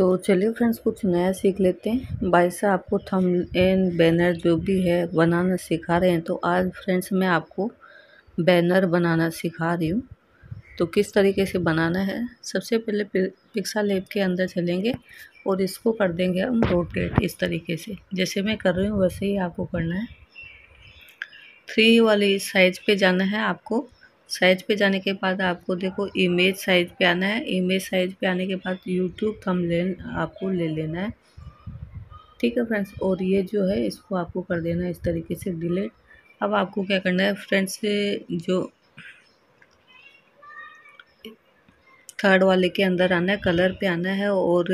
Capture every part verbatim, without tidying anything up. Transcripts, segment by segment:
तो चलिए फ्रेंड्स कुछ नया सीख लेते हैं। भाई साहब आपको थंबनेल बैनर जो भी है बनाना सिखा रहे हैं, तो आज फ्रेंड्स मैं आपको बैनर बनाना सिखा रही हूँ। तो किस तरीके से बनाना है, सबसे पहले पिक्सेलैब के अंदर चलेंगे और इसको कर देंगे हम रोटेट इस तरीके से। जैसे मैं कर रही हूँ वैसे ही आपको करना है। थ्री वाले साइज पे जाना है आपको। साइज पे जाने के बाद आपको देखो इमेज साइज पे आना है। इमेज साइज पे आने के बाद यूट्यूब थंबनेल आपको ले लेना है, ठीक है फ्रेंड्स। और ये जो है इसको आपको कर देना है इस तरीके से डिलीट। अब आपको क्या करना है फ्रेंड्स, जो थर्ड वाले के अंदर आना है, कलर पे आना है और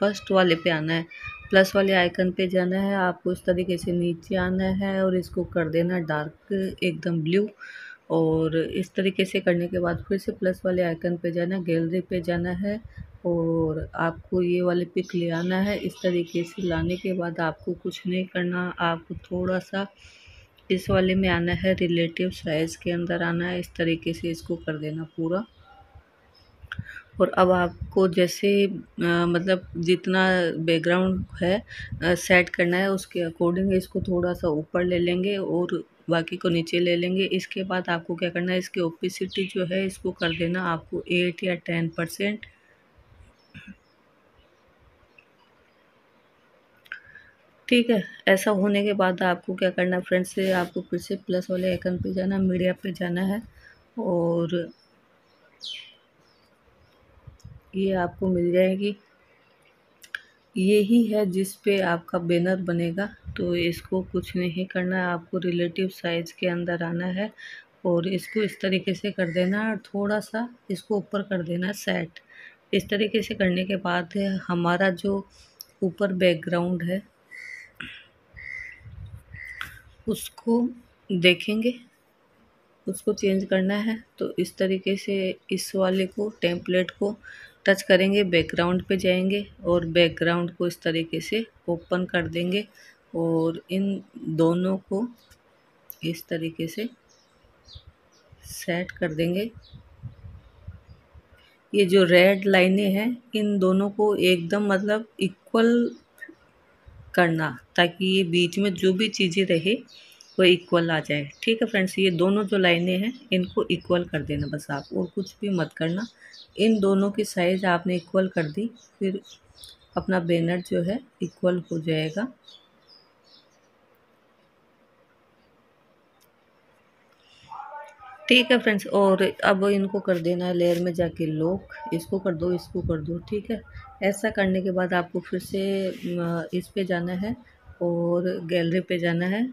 फर्स्ट वाले पे आना है, प्लस वाले आइकन पे जाना है। आपको इस तरीके से नीचे आना है और इसको कर देना डार्क एकदम ब्लू। और इस तरीके से करने के बाद फिर से प्लस वाले आइकन पे जाना है, गैलरी पे जाना है और आपको ये वाले पिक ले आना है। इस तरीके से लाने के बाद आपको कुछ नहीं करना, आपको थोड़ा सा इस वाले में आना है, रिलेटिव साइज़ के अंदर आना है। इस तरीके से इसको कर देना पूरा। और अब आपको जैसे आ, मतलब जितना बैकग्राउंड है आ, सेट करना है उसके अकॉर्डिंग इसको थोड़ा सा ऊपर ले लेंगे और बाकी को नीचे ले लेंगे। इसके बाद आपको क्या करना है, इसकी ओपेसिटी जो है इसको कर देना आपको एट या टेन परसेंट। ठीक है, ऐसा होने के बाद आपको क्या करना है फ्रेंड्स, आपको फिर से प्लस वाले आइकन पे जाना, मीडिया पे जाना है और ये आपको मिल जाएगी। यही है जिस पे आपका बैनर बनेगा। तो इसको कुछ नहीं करना है, आपको रिलेटिव साइज़ के अंदर आना है और इसको इस तरीके से कर देना है और थोड़ा सा इसको ऊपर कर देना सेट। इस तरीके से करने के बाद हमारा जो ऊपर बैकग्राउंड है उसको देखेंगे, उसको चेंज करना है। तो इस तरीके से इस वाले को टेम्पलेट को टच करेंगे, बैकग्राउंड पे जाएंगे और बैकग्राउंड को इस तरीके से ओपन कर देंगे और इन दोनों को इस तरीके से सेट कर देंगे। ये जो रेड लाइनें हैं इन दोनों को एकदम मतलब इक्वल करना, ताकि ये बीच में जो भी चीज़ें रहे वो इक्वल आ जाए। ठीक है फ्रेंड्स, ये दोनों जो लाइनें हैं इनको इक्वल कर देना बस आप, और कुछ भी मत करना। इन दोनों की साइज़ आपने इक्वल कर दी, फिर अपना बैनर जो है इक्वल हो जाएगा। ठीक है फ्रेंड्स, और अब इनको कर देना है लेयर में जाके लॉक, इसको कर दो, इसको कर दो। ठीक है, ऐसा करने के बाद आपको फिर से इस पे जाना है और गैलरी पे जाना है।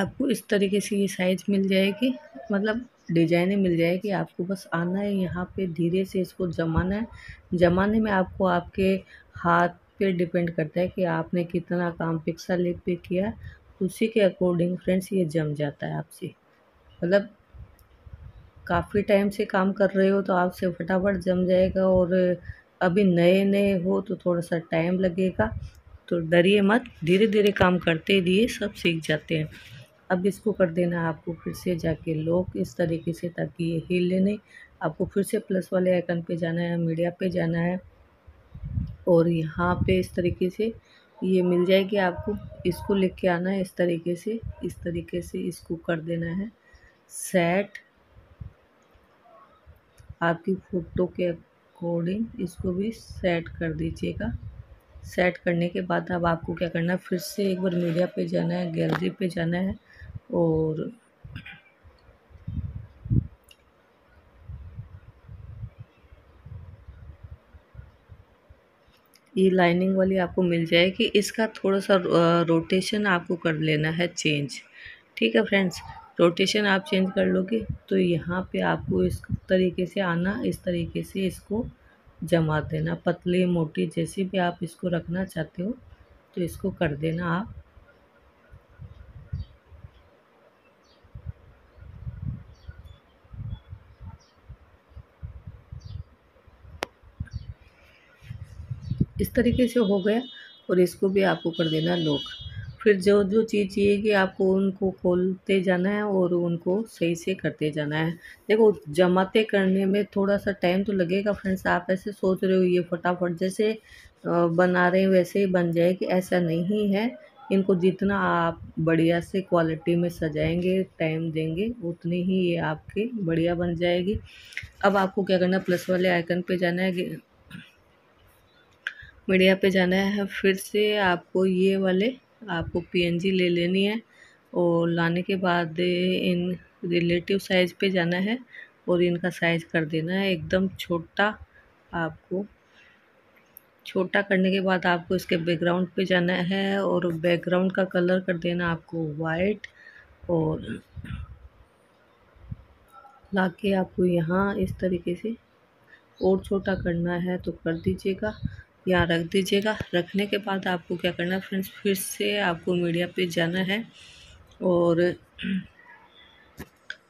आपको इस तरीके से ये साइज़ मिल जाएगी, मतलब डिजाइनें मिल जाएगी। आपको बस आना है यहाँ पे, धीरे से इसको जमाना है। जमाने में आपको आपके हाथ पे डिपेंड करता है कि आपने कितना काम पिक्सेलैब पे किया, उसी के अकॉर्डिंग फ्रेंड्स ये जम जाता है आपसे। मतलब काफ़ी टाइम से काम कर रहे हो तो आपसे फटाफट जम जाएगा, और अभी नए नए हो तो थोड़ा सा टाइम लगेगा। तो डरिए मत, धीरे धीरे काम करते रहिए, सब सीख जाते हैं। अब इसको कर देना आपको फिर से जाके लॉक इस तरीके से, ताकि ये हिले नहीं। आपको फिर से प्लस वाले आइकन पे जाना है, मीडिया पे जाना है और यहाँ पे इस तरीके से ये मिल जाएगी आपको। इसको लेके आना है इस तरीके से, इस तरीके से इसको कर देना है सेट आपकी फ़ोटो के अकॉर्डिंग। इसको भी सेट कर दीजिएगा। सेट करने के बाद अब आपको क्या करना है, फिर से एक बार मीडिया पे जाना है, गैलरी पे जाना है और ये लाइनिंग वाली आपको मिल जाएगी। इसका थोड़ा सा रोटेशन आपको कर लेना है चेंज। ठीक है फ्रेंड्स, रोटेशन आप चेंज कर लोगे तो यहाँ पे आपको इस तरीके से आना, इस तरीके से इसको जमा देना, पतली मोटी जैसी भी आप इसको रखना चाहते हो तो इसको कर देना आप। इस तरीके से हो गया और इसको भी आपको कर देना लॉक। फिर जो जो चीज़ चाहिएगी आपको उनको खोलते जाना है और उनको सही से करते जाना है। देखो जमाते करने में थोड़ा सा टाइम तो लगेगा फ्रेंड्स, आप ऐसे सोच रहे हो ये फटाफट जैसे बना रहे हैं वैसे ही बन जाएगी, ऐसा नहीं है। इनको जितना आप बढ़िया से क्वालिटी में सजाएंगे, टाइम देंगे, उतनी ही ये आपकी बढ़िया बन जाएगी। अब आपको क्या करना है, प्लस वाले आइकन पे जाना है, मीडिया पे जाना है, फिर से आपको ये वाले आपको पीएनजी ले लेनी है और लाने के बाद इन रिलेटिव साइज़ पे जाना है और इनका साइज़ कर देना है एकदम छोटा। आपको छोटा करने के बाद आपको इसके बैकग्राउंड पे जाना है और बैकग्राउंड का कलर कर देना आपको वाइट, और लाके आपको यहाँ इस तरीके से और छोटा करना है तो कर दीजिएगा, यहाँ रख दीजिएगा। रखने के बाद आपको क्या करना है फ्रेंड्स, फिर से आपको मीडिया पे जाना है और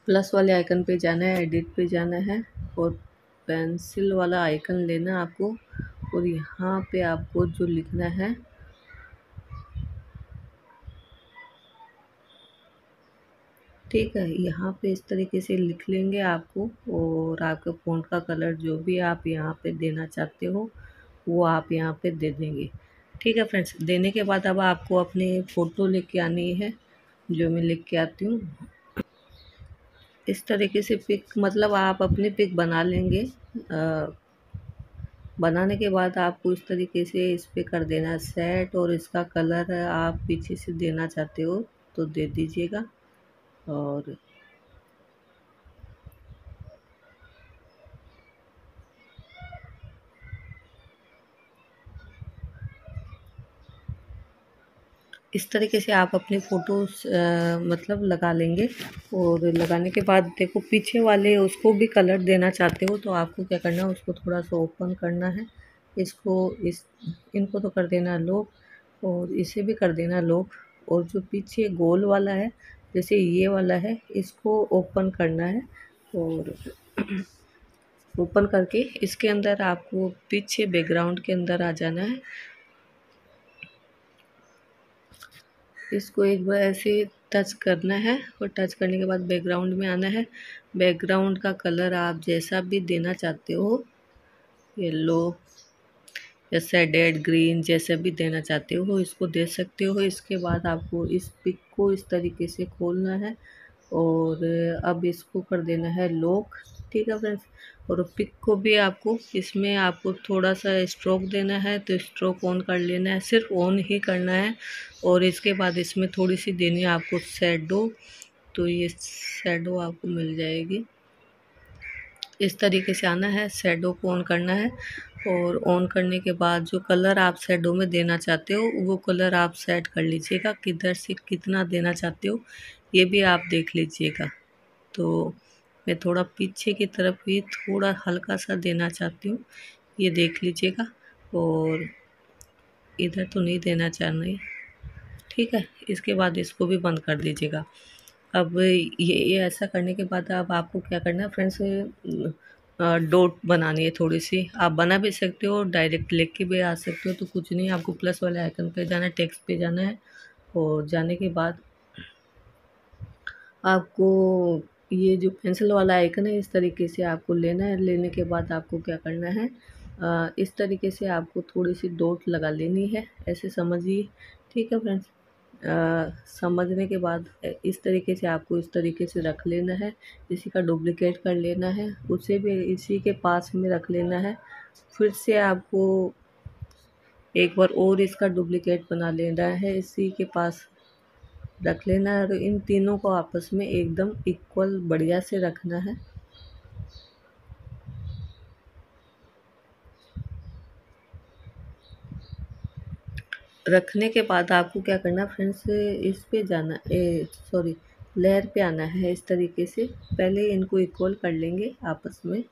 प्लस वाले आइकन पे जाना है, एडिट पे जाना है और पेंसिल वाला आइकन लेना आपको और यहाँ पे आपको जो लिखना है ठीक है यहाँ पे इस तरीके से लिख लेंगे आपको, और आपके फ़ोन का कलर जो भी आप यहाँ पे देना चाहते हो वो आप यहाँ पे दे देंगे। ठीक है फ्रेंड्स, देने के बाद अब आपको अपनी फ़ोटो लेके आनी है, जो मैं लेके आती हूँ इस तरीके से पिक, मतलब आप अपनी पिक बना लेंगे। आ, बनाने के बाद आपको इस तरीके से इस पे कर देना है सेट, और इसका कलर आप पीछे से देना चाहते हो तो दे दीजिएगा। और इस तरीके से आप अपने फ़ोटोज़ मतलब लगा लेंगे, और लगाने के बाद देखो पीछे वाले उसको भी कलर देना चाहते हो तो आपको क्या करना है, उसको थोड़ा सा ओपन करना है, इसको इस इनको तो कर देना लॉक और इसे भी कर देना लॉक, और जो पीछे गोल वाला है जैसे ये वाला है इसको ओपन करना है, और ओपन करके इसके अंदर आपको पीछे बैकग्राउंड के अंदर आ जाना है। इसको एक बार ऐसे टच करना है और टच करने के बाद बैकग्राउंड में आना है, बैकग्राउंड का कलर आप जैसा भी देना चाहते हो, येलो या सैडेड ग्रीन जैसा भी देना चाहते हो इसको दे सकते हो। इसके बाद आपको इस पिक को इस तरीके से खोलना है और अब इसको कर देना है लॉक। ठीक है फ्रेंड्स, और पिक को भी आपको इसमें आपको थोड़ा सा स्ट्रोक देना है तो स्ट्रोक ऑन कर लेना है, सिर्फ ऑन ही करना है। और इसके बाद इसमें थोड़ी सी देनी है आपको शैडो, तो ये शैडो आपको मिल जाएगी, इस तरीके से आना है, शैडो को ऑन करना है, और ऑन करने के बाद जो कलर आप शैडो में देना चाहते हो वो कलर आप सेट कर लीजिएगा, किधर से कितना देना चाहते हो ये भी आप देख लीजिएगा। तो मैं थोड़ा पीछे की तरफ भी थोड़ा हल्का सा देना चाहती हूँ, ये देख लीजिएगा, और इधर तो नहीं देना चाहिए। ठीक है, इसके बाद इसको भी बंद कर दीजिएगा। अब ये, ये ऐसा करने के बाद अब आपको क्या करना है फ्रेंड्स, डॉट बनानी है थोड़ी सी, आप बना भी सकते हो डायरेक्ट लेके भी आ सकते हो, तो कुछ नहीं, आपको प्लस वाले आइकन पे जाना है, टेक्स्ट पे जाना है, और जाने के बाद आपको ये जो पेंसिल वाला आइकन है इस तरीके से आपको लेना है। लेने के बाद आपको क्या करना है, आ, इस तरीके से आपको थोड़ी सी डॉट लगा लेनी है, ऐसे समझिए। ठीक है फ्रेंड्स, समझने के बाद इस तरीके से आपको इस तरीके से रख लेना है, इसी का डुप्लिकेट कर लेना है, उसे भी इसी के पास में रख लेना है। फिर से आपको एक बार और इसका डुप्लिकेट बना लेना है, इसी के पास रख लेना है, और इन तीनों को आपस में एकदम इक्वल बढ़िया से रखना है। रखने के बाद आपको क्या करना है फ्रेंड्स, इस पे जाना सॉरी लेयर पे आना है, इस तरीके से पहले इनको इक्वल कर लेंगे आपस में।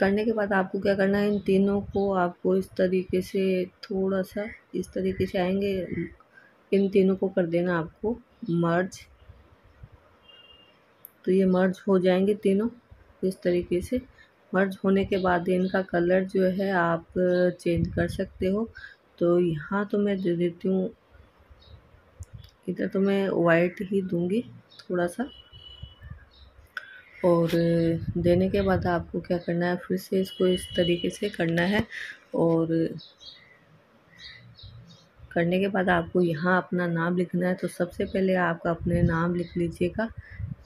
करने के बाद आपको क्या करना है, इन तीनों को आपको इस तरीके से थोड़ा सा इस तरीके से आएंगे, इन तीनों को कर देना आपको मर्ज। तो ये मर्ज हो जाएंगे तीनों इस तरीके से। मर्ज होने के बाद इनका कलर जो है आप चेंज कर सकते हो। तो यहाँ तो मैं दे देती हूँ, इधर तो मैं वाइट ही दूंगी थोड़ा सा। और देने के बाद आपको क्या करना है, फिर से इसको इस तरीके से करना है। और करने के बाद आपको यहाँ अपना नाम लिखना है। तो सबसे पहले आप अपने नाम लिख लीजिएगा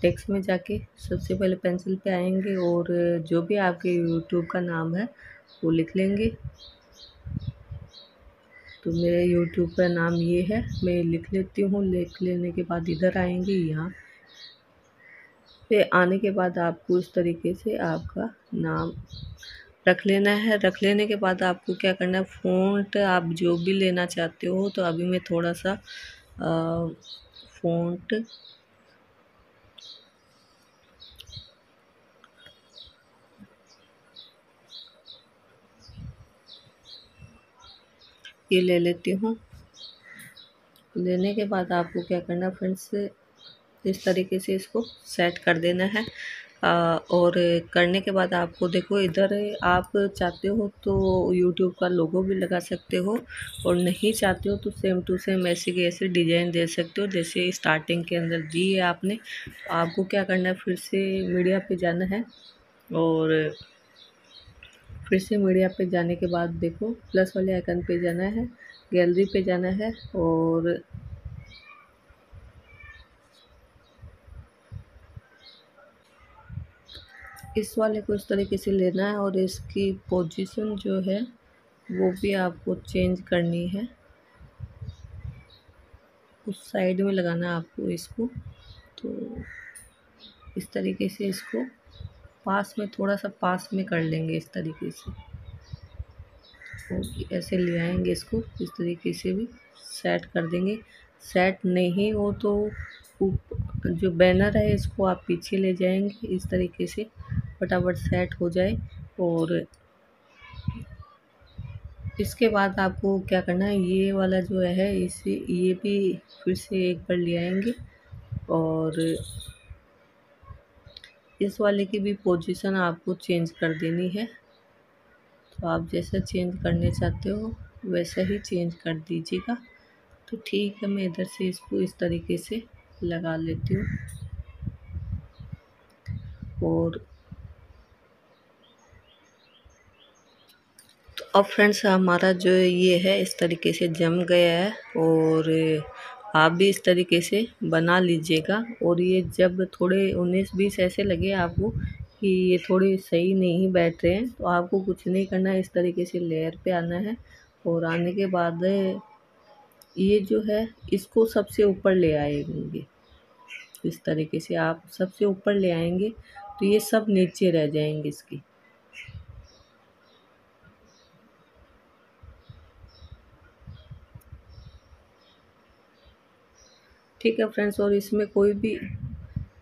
टेक्स्ट में जाके। सबसे पहले पेंसिल पे आएंगे और जो भी आपके यूट्यूब का नाम है वो लिख लेंगे। तो मेरे यूट्यूब का नाम ये है, मैं लिख लेती हूँ। लिख लेने के बाद इधर आएंगे, यहाँ पे आने के बाद आपको इस तरीके से आपका नाम रख लेना है। रख लेने के बाद आपको क्या करना है, फ़ॉन्ट आप जो भी लेना चाहते हो। तो अभी मैं थोड़ा सा फ़ॉन्ट ये ले लेती हूँ। लेने के बाद आपको क्या करना है फ्रेंड्स, इस तरीके से इसको सेट कर देना है। आ, और करने के बाद आपको देखो इधर आप चाहते हो तो यूट्यूब का लोगो भी लगा सकते हो, और नहीं चाहते हो तो सेम टू सेम ऐसे के ऐसे डिज़ाइन दे सकते हो जैसे स्टार्टिंग के अंदर दी है आपने। तो आपको क्या करना है, फिर से मीडिया पे जाना है। और फिर से मीडिया पे जाने के बाद देखो प्लस वाले आइकन पे जाना है, गैलरी पे जाना है। और इस वाले को इस तरीके से लेना है और इसकी पोजीशन जो है वो भी आपको चेंज करनी है। उस साइड में लगाना है आपको इसको। तो इस तरीके से इसको पास में, थोड़ा सा पास में कर लेंगे इस तरीके से। तो ऐसे ले आएंगे इसको, इस तरीके से भी सेट कर देंगे। सेट नहीं हो तो जो बैनर है इसको आप पीछे ले जाएंगे इस तरीके से, फटाफट सेट हो जाए। और इसके बाद आपको क्या करना है, ये वाला जो है इसे ये भी फिर से एक बार ले आएंगे। और इस वाले की भी पोजीशन आपको चेंज कर देनी है। तो आप जैसा चेंज करने चाहते हो वैसा ही चेंज कर दीजिएगा। तो ठीक है, मैं इधर से इसको इस तरीके से लगा लेती हूँ। और तो अब फ्रेंड्स हमारा जो ये है इस तरीके से जम गया है। और आप भी इस तरीके से बना लीजिएगा। और ये जब थोड़े उन्नीस बीस ऐसे लगे आपको कि ये थोड़े सही नहीं बैठ रहे हैं, तो आपको कुछ नहीं करना है। इस तरीके से लेयर पे आना है और आने के बाद ये जो है इसको सबसे ऊपर ले आएंगे। इस तरीके से आप सबसे ऊपर ले आएंगे तो ये सब नीचे रह जाएंगे इसकी। ठीक है फ्रेंड्स, और इसमें कोई भी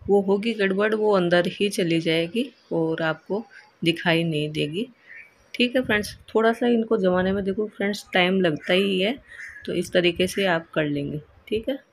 वो होगी गड़बड़ वो अंदर ही चली जाएगी और आपको दिखाई नहीं देगी। ठीक है फ्रेंड्स, थोड़ा सा इनको जमाने में देखो फ्रेंड्स टाइम लगता ही है, तो इस तरीके से आप कर लेंगे। ठीक है।